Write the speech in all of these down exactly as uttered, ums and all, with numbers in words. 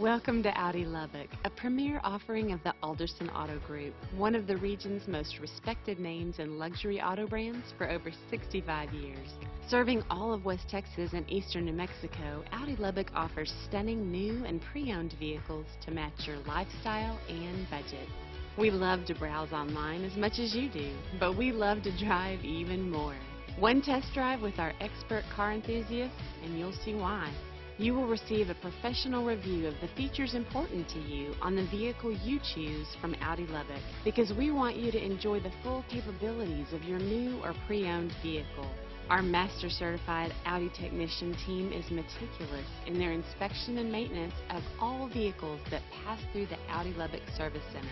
Welcome to Audi Lubbock, a premier offering of the Alderson Auto Group, one of the region's most respected names in luxury auto brands for over sixty-five years. Serving all of West Texas and eastern New Mexico, Audi Lubbock offers stunning new and pre-owned vehicles to match your lifestyle and budget. We love to browse online as much as you do, but we love to drive even more. One test drive with our expert car enthusiasts and you'll see why. You will receive a professional review of the features important to you on the vehicle you choose from Audi Lubbock, because we want you to enjoy the full capabilities of your new or pre-owned vehicle. Our master certified Audi technician team is meticulous in their inspection and maintenance of all vehicles that pass through the Audi Lubbock Service Center.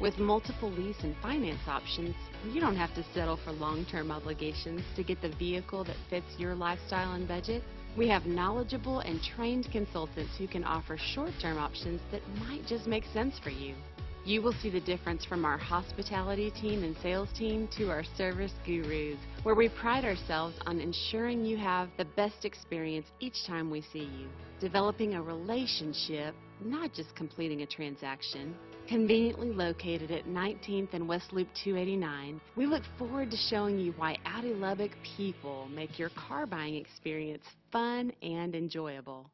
With multiple lease and finance options, you don't have to settle for long-term obligations to get the vehicle that fits your lifestyle and budget. We have knowledgeable and trained consultants who can offer short-term options that might just make sense for you. You will see the difference from our hospitality team and sales team to our service gurus, where we pride ourselves on ensuring you have the best experience each time we see you. Developing a relationship, not just completing a transaction. Conveniently located at nineteenth and West Loop two eighty-nine, we look forward to showing you why Audi Lubbock people make your car buying experience fun and enjoyable.